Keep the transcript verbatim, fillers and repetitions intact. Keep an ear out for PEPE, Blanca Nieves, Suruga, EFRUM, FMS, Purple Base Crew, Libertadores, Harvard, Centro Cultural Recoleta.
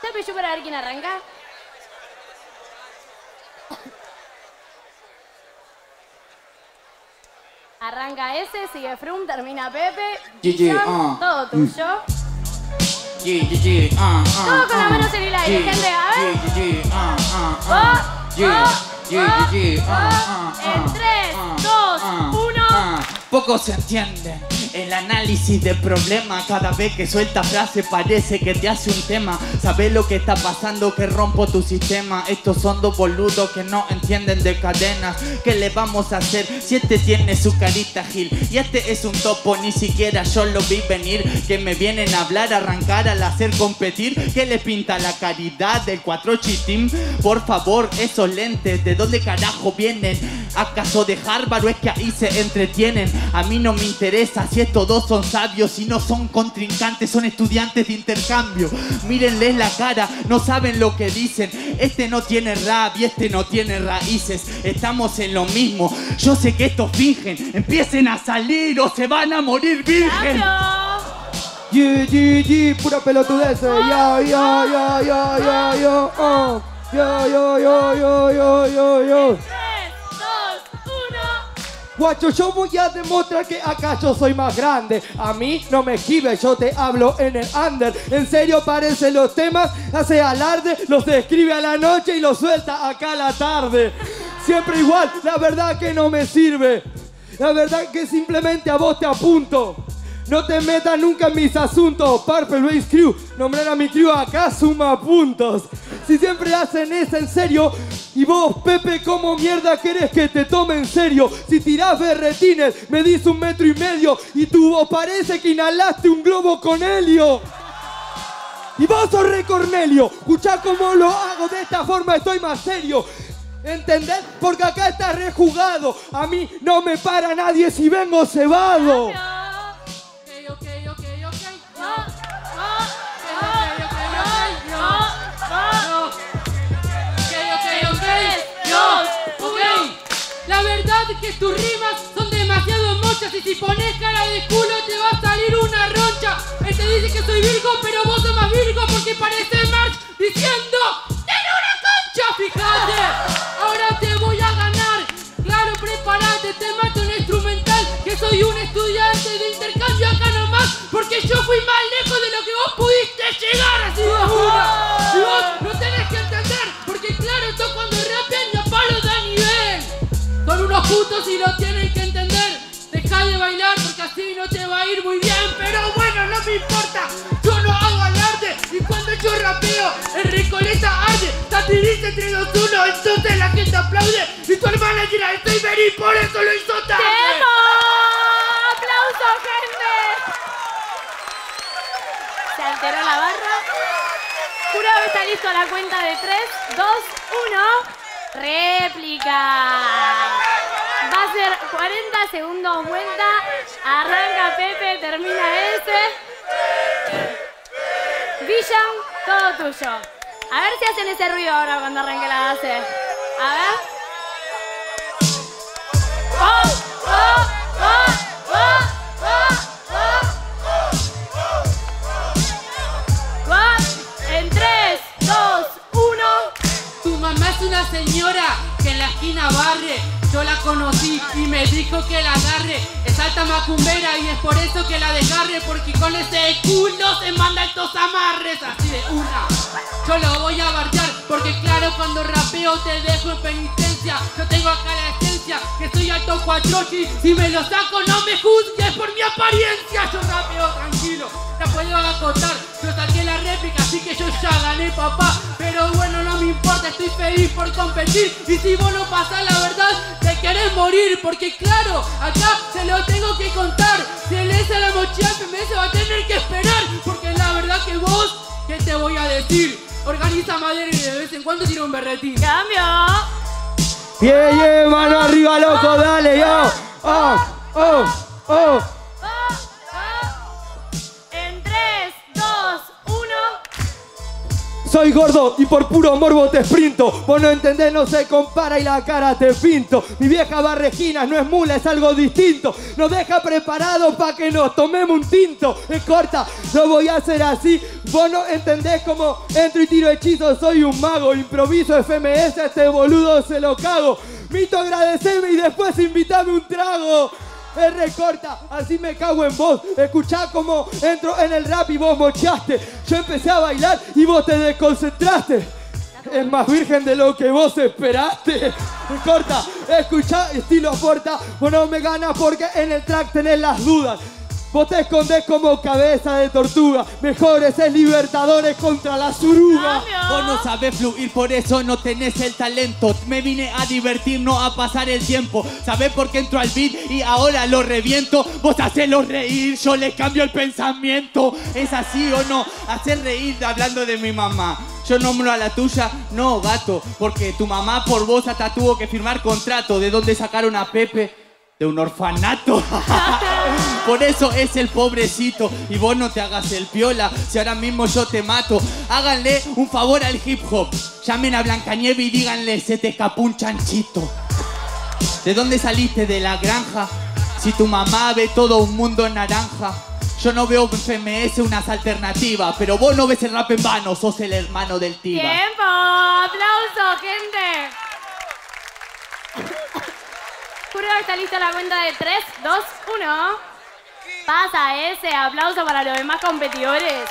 ¿Sabe yo para ver quién arranca? Arranca ese, sigue Frum, termina Pepe. G G, uh, todo tuyo. G G, uh, uh, todo con las manos en el aire, gente. A ver. G G, uh, uh, uh, en tres, dos, uno. Poco se entiende el análisis de problema. Cada vez que suelta frase parece que te hace un tema. Sabes lo que está pasando, que rompo tu sistema. Estos son dos boludos que no entienden de cadenas. ¿Qué le vamos a hacer si este tiene su carita gil? Y este es un topo, ni siquiera yo lo vi venir. Que me vienen a hablar, a arrancar, al hacer competir. ¿Qué le pinta la caridad del cuatro G Team? Por favor, esos lentes, ¿de dónde carajo vienen? ¿Acaso de Harvard o es que ahí se entretienen? A mí no me interesa si estos dos son sabios, si no son contrincantes, son estudiantes de intercambio. Mírenles la cara, no saben lo que dicen. Este no tiene rap y este no tiene raíces. Estamos en lo mismo, yo sé que estos fingen. Empiecen a salir o se van a morir virgen. G, G, G, pura pelotudez. Ya, ya, ya, ya, ya, ya. Ya, ya, ya, ya, ya, ya, ya. Guacho, yo voy a demostrar que acá yo soy más grande. A mí no me esquives, yo te hablo en el under. En serio parecen los temas, hace alarde, los describe a la noche y los suelta acá a la tarde. Siempre igual, la verdad que no me sirve. La verdad que simplemente a vos te apunto. No te metas nunca en mis asuntos. Purple Base Crew, nombrar a mi crew acá suma puntos. Si siempre hacen eso en serio, y vos, Pepe, ¿cómo mierda querés que te tome en serio? Si tirás berretines, me dis un metro y medio, y tú vos parece que inhalaste un globo con helio. Y vos sos re Cornelio. Escuchá cómo lo hago, de esta forma estoy más serio. ¿Entendés? Porque acá estás rejugado. A mí no me para nadie si vengo cebado. La verdad que tus rimas son demasiado mochas y si pones cara de culo te va a salir una roncha. Este dice que soy virgo, pero vos sos más virgo porque parece March diciendo ¡ten una concha! Fíjate, ahora te voy a ganar. Claro, prepárate, te mato un instrumental. Que soy un estudiante de intercambio acá nomás, porque yo fui más lejos de lo que vos pudiste llegar. Así de una. Y vos no tenés que entender, porque claro, esto cuando rapean no palo da nivel. Son unos putos y lo tienen que entender. Deja de bailar porque así no te va a ir muy bien. Pero bueno, no me importa, yo no hago alarde. Y cuando yo rapeo, el Recoleta arde. Satirista entre dos uno, entonces la gente aplaude. Y tu hermana tira el timer y por eso lo hizo tarde. ¡Vamos! ¡Aplausos, gente! Se alteró la barra. Juro que está listo a la cuenta de tres, dos, uno... Réplica. Va a ser cuarenta segundos vuelta. Arranca Pepe, termina ese. Villan, todo tuyo. A ver si hacen ese ruido ahora cuando arranque la base. A ver. ¡Oh! ¡Oh! ¡Oh! ¡Oh! ¡Oh! ¡Oh! En tres, dos, uno. Tu mamá es una señora que en la esquina barre. Yo la conocí y me dijo que la agarre. Es alta macumbera y es por eso que la desgarre, porque con ese culo se manda estos amarres. Así de una, yo lo voy a bardear, porque claro, cuando rapeo te dejo en penitencia. Yo tengo acá la esencia, que soy alto cuatrochi. Si me lo saco no me juzgues por mi apariencia. Yo rapeo tranquilo, la puedo acotar, yo saqué la réplica, así que yo ya gané, papá. Pero bueno, no me importa, estoy feliz por competir. Y si vos no pasás la verdad, te querés morir. Porque claro, acá se lo tengo que contar. Si él es a la mochila F M S va a tener que esperar. Porque la verdad que vos, ¿qué te voy a decir? Organiza madera y de vez en cuando tira un berretín. ¡Cambio! ¡Yeah, yeah! ¡Mano arriba, loco! ¡Dale, yo! ¡Oh, oh, oh! Soy gordo y por puro morbo te sprinto. Vos no entendés, no se compara y la cara te pinto. Mi vieja Barreginas no es mula, es algo distinto. Nos deja preparados pa' que nos tomemos un tinto. Es corta, no voy a hacer así. Vos no entendés cómo entro y tiro hechizos. Soy un mago, improviso F M S, a este boludo se lo cago. Mito, agradeceme y después invítame un trago. Es recorta, así me cago en vos. Escuchá como entro en el rap y vos mochaste. Yo empecé a bailar y vos te desconcentraste. Es más virgen de lo que vos esperaste. Corta, escuchá, estilo corta. Vos no me ganas porque en el track tenés las dudas. Vos te escondés como cabeza de tortuga. Mejores es Libertadores contra la Suruga. Vos no sabés fluir, por eso no tenés el talento. Me vine a divertir, no a pasar el tiempo. Sabés por qué entro al beat y ahora lo reviento. Vos hacerlos reír, yo les cambio el pensamiento. ¿Es así o no? Hacer reír hablando de mi mamá. Yo nombro a la tuya, no gato. Porque tu mamá por vos hasta tuvo que firmar contrato. ¿De dónde sacaron a Pepe? De un orfanato. Por eso es el pobrecito. Y vos no te hagas el piola, si ahora mismo yo te mato. Háganle un favor al hip hop. Llamen a Blanca Nieves y díganle: se te escapó un chanchito. ¿De dónde saliste? De la granja. Si tu mamá ve todo un mundo en naranja. Yo no veo F M S unas alternativas, pero vos no ves el rap en vano, sos el hermano del Tiba. ¡Tiempo! ¡Aplauso, gente! Suruga está lista la cuenta de tres, dos, uno. Pasa ese aplauso para los demás competidores.